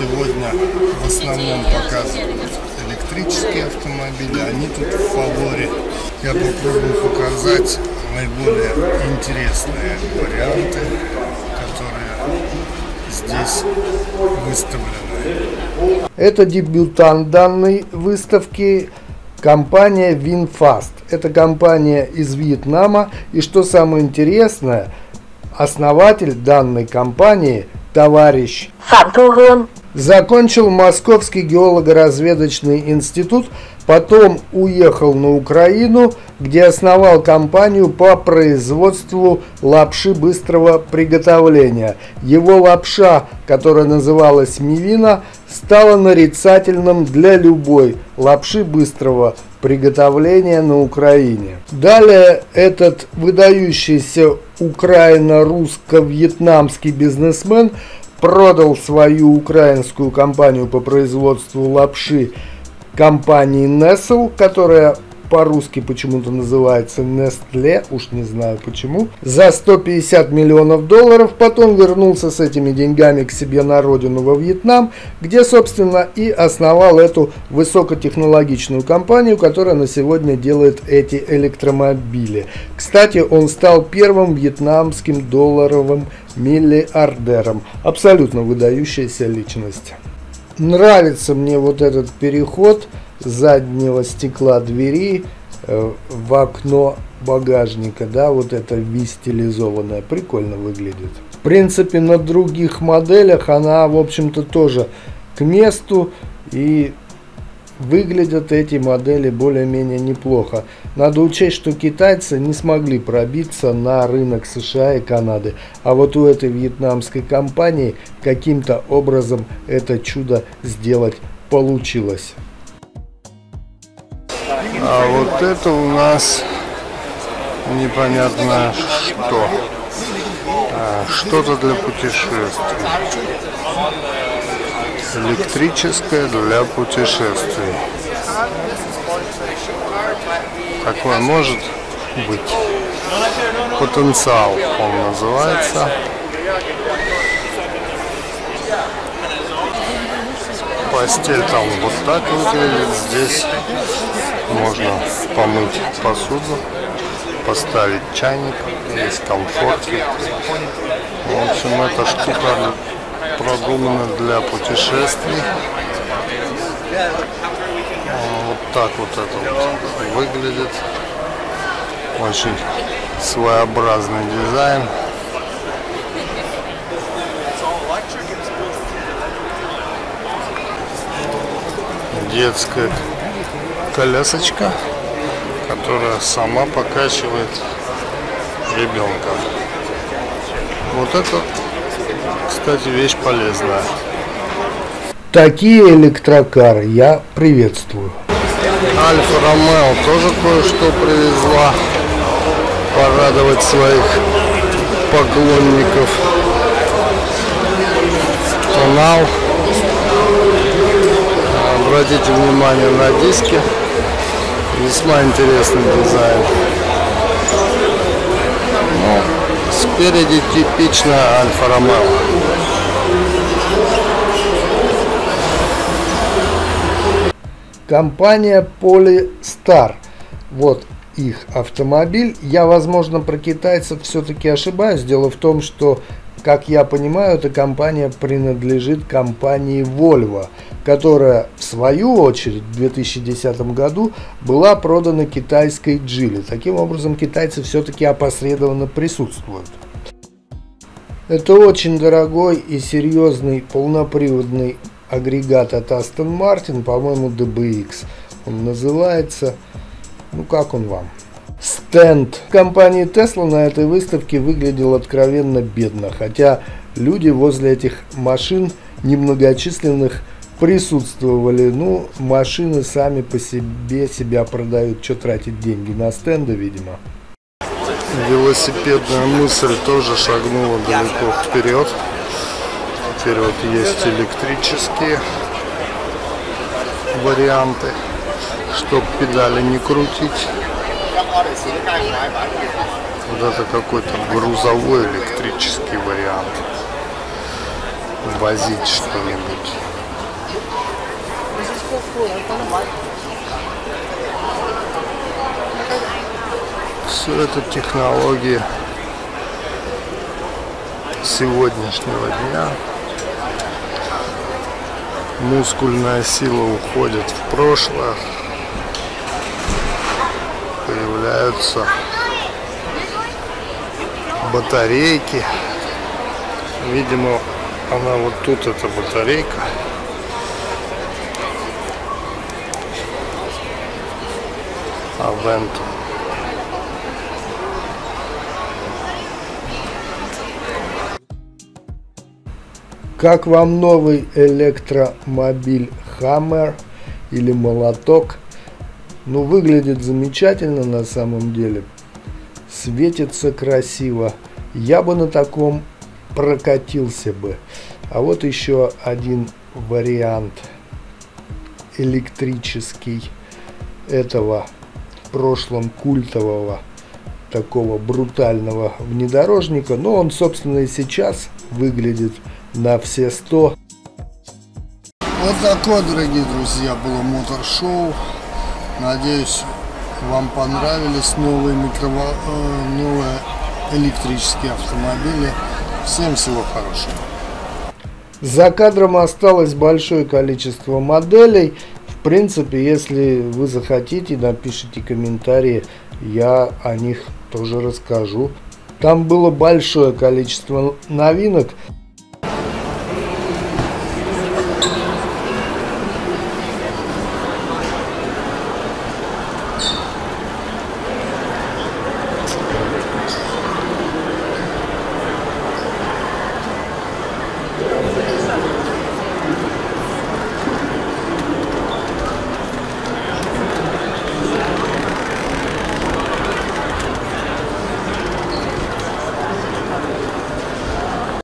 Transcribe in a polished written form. сегодня в основном показывают электрические автомобили, они тут в фаворе. Я попробую показать наиболее интересные варианты, которые здесь выставлены. Это дебютант данной выставки. Компания WinFast. Это компания из Вьетнама. И что самое интересное, основатель данной компании, товарищ Фантугун, закончил Московский геолого-разведочный институт, потом уехал на Украину, где основал компанию по производству лапши быстрого приготовления. Его лапша, которая называлась Мивина, стала нарицательным для любой лапши быстрого приготовления на Украине. Далее этот выдающийся украино-русско-вьетнамский бизнесмен продал свою украинскую компанию по производству лапши компании Nestle, которая по-русски почему-то называется Nestle, уж не знаю почему, за 150 миллионов долларов. Потом вернулся с этими деньгами к себе на родину во Вьетнам, где, собственно, и основал эту высокотехнологичную компанию, которая на сегодня делает эти электромобили. Кстати, он стал первым вьетнамским долларовым миллиардером. Абсолютно выдающаяся личность. Нравится мне вот этот переход заднего стекла двери в окно багажника, да, вот это V стилизованное, прикольно выглядит. В принципе, на других моделях она, в общем-то, тоже к месту, и выглядят эти модели более-менее неплохо. Надо учесть, что китайцы не смогли пробиться на рынок США и Канады. А вот у этой вьетнамской компании каким-то образом это чудо сделать получилось. А вот это у нас непонятно что. Что-то для путешествий. Электрическое для путешествий. Такое может быть. Потенциал он называется. Постель там вот так выглядит. Здесь можно помыть посуду, поставить чайник, есть комфортки. В общем, эта штука продумано для путешествий. Вот так вот это вот выглядит. Очень своеобразный дизайн. Детская колясочка, которая сама покачивает ребенка. Вот это, кстати, вещь полезная. Такие электрокары я приветствую. Альфа Ромео тоже кое-что привезла порадовать своих поклонников. Тонал. Обратите внимание на диски. Весьма интересный дизайн. Спереди типично Альфа Ромео. Компания Polystar. Вот их автомобиль. Я, возможно, про китайцев все-таки ошибаюсь. Дело в том, что, как я понимаю, эта компания принадлежит компании Volvo, которая, в свою очередь, в 2010 году была продана китайской Geely. Таким образом, китайцы все-таки опосредованно присутствуют. Это очень дорогой и серьезный полноприводный агрегат от Aston Martin, по-моему, DBX он называется. Ну, как он вам? Стенд компании Tesla на этой выставке выглядел откровенно бедно, хотя люди возле этих машин немногочисленных присутствовали. Ну, машины сами по себе себя продают, что тратить деньги на стенды, видимо. Велосипедная мысль тоже шагнула далеко вперед. Теперь вот есть электрические варианты, чтоб педали не крутить. Вот это какой-то грузовой электрический вариант. возить что-нибудь. Все это технологии сегодняшнего дня. Мускульная сила уходит в прошлое. Появляются батарейки. Видимо, она вот тут, эта батарейка. Авент. Как вам новый электромобиль Hummer или молоток? Ну, выглядит замечательно на самом деле. Светится красиво. Я бы на таком прокатился бы. А вот еще один вариант электрический этого в прошлом культового такого брутального внедорожника. Но он, собственно, и сейчас выглядит на все 100. Вот такое, дорогие друзья, было мотор-шоу. Надеюсь, вам понравились новые электрические автомобили. Всем всего хорошего. За кадром осталось большое количество моделей. В принципе, если вы захотите, напишите комментарии, я о них тоже расскажу. Там было большое количество новинок.